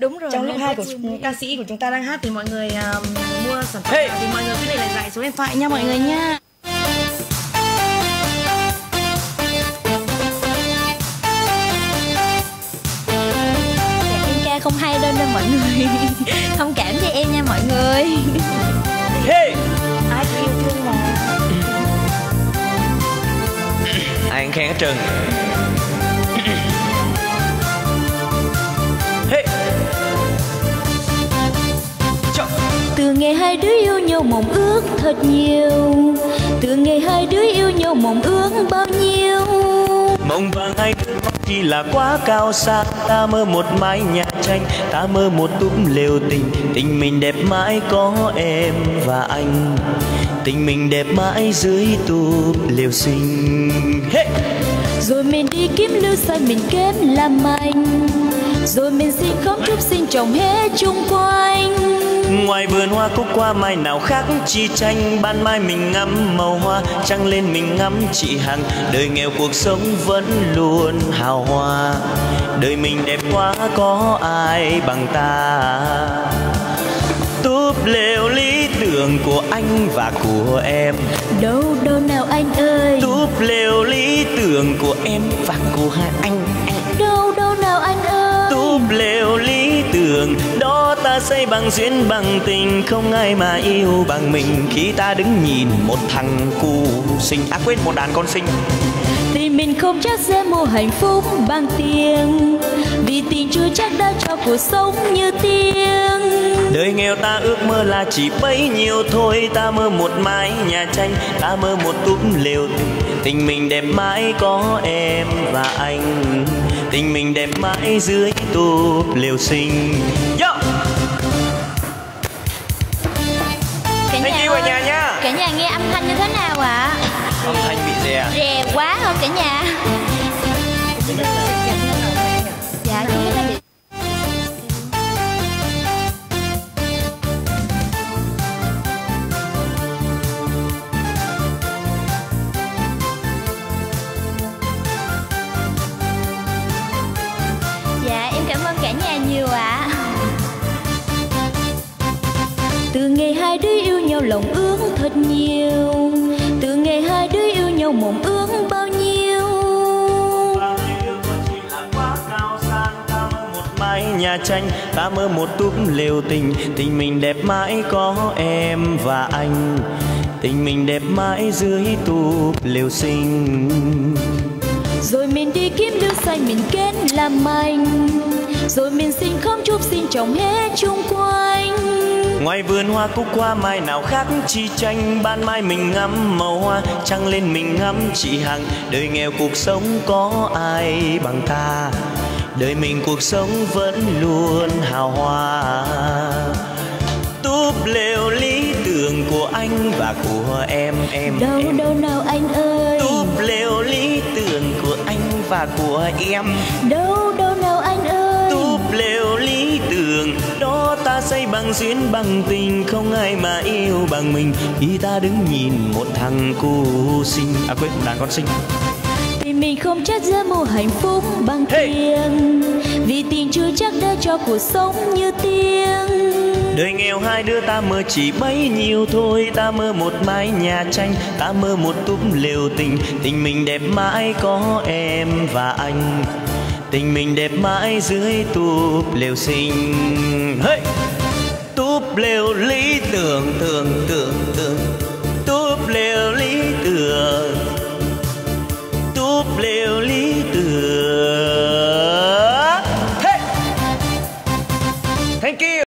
Đúng rồi. Trong lúc hai của ca sĩ của chúng ta đang hát thì mọi người mua sản phẩm thì mọi người cứ để lại số điện thoại nha mọi người nha. Dạ, em ca không hay nên mọi người thông cảm cho em nha mọi người. Hey. Ai yêu thương mà. Ai ăn khen hết trơn. Từ ngày hai đứa yêu nhau mộng ước thật nhiều, từ ngày hai đứa yêu nhau mộng ước bao nhiêu. Mộng vàng hai đứa chỉ là quá cao xa. Ta mơ một mái nhà tranh, ta mơ một túp lều tình. Tình mình đẹp mãi có em và anh, tình mình đẹp mãi dưới túp lều xinh. Hey! Rồi mình đi kiếm lưu sai, mình kết làm anh. Rồi mình xin khóc chúc xin chồng hết chung quanh. Ngoài vườn hoa cúc qua mai nào khác chi tranh. Ban mai mình ngắm màu hoa, trăng lên mình ngắm chị Hằng. Đời nghèo cuộc sống vẫn luôn hào hoa. Đời mình đẹp quá có ai bằng ta. Túp lều lý tưởng của anh và của em. Đâu đâu nào anh ơi. Túp lều lý tưởng của em và của hai anh. Đâu đâu nào anh ơi. Túp lều lý tưởng đó ta xây bằng duyên bằng tình. Không ai mà yêu bằng mình. Khi ta đứng nhìn một thằng cu sinh, à quên, một đàn con sinh. Thì mình không chắc sẽ mua hạnh phúc bằng tiền, vì tình chưa chắc đã cho cuộc sống như tiếng. Đời nghèo ta ước mơ là chỉ bấy nhiêu thôi. Ta mơ một mái nhà tranh, ta mơ một túp lều tình. Tình mình đẹp mãi có em và anh, tình mình đẹp mãi dưới túp lều xinh. Yo! Thank you cả nhà nha. Cả nhà nghe âm thanh như thế nào ạ? Âm thanh bị rè. Rè quá không cả nhà? Dạ. Từ ngày hai đứa yêu nhau lòng ước thật nhiều, từ ngày hai đứa yêu nhau mộng ước bao nhiêu. Ta chỉ là quá cao sang, ta mơ một mái nhà tranh, ta mơ một túp lều tình. Tình mình đẹp mãi có em và anh, tình mình đẹp mãi dưới túp lều xinh. Rồi mình đi kiếm đứa xanh mình kết làm anh. Rồi mình xin không chúc xin chồng hết chung quanh. Ngoài vườn hoa cúc qua mai nào khác chi tranh. Ban mai mình ngắm màu hoa, trăng lên mình ngắm chị Hằng. Đời nghèo cuộc sống có ai bằng ta. Đời mình cuộc sống vẫn luôn hào hoa. Túp lều lý tưởng của anh và của em. Đâu em. Đâu nào anh ơi. Túp lều lý tưởng của anh và của em. Đâu đâu nào anh ơi. Túp lều lý tưởng đó ta xây bằng duyên bằng tình. Không ai mà yêu bằng mình. Khi ta đứng nhìn một thằng cu sinh, à quên, đàn con sinh. Vì mình không chắc giữa mùa hạnh phúc bằng tiền, vì tình chưa chắc đã cho cuộc sống như tiếng. Đời nghèo hai đứa ta mơ chỉ bấy nhiêu thôi. Ta mơ một mái nhà tranh, ta mơ một túp lều tình. Tình mình đẹp mãi có em và anh, tình mình đẹp mãi dưới túp lều xinh. Hey! Túp lều lý tưởng từ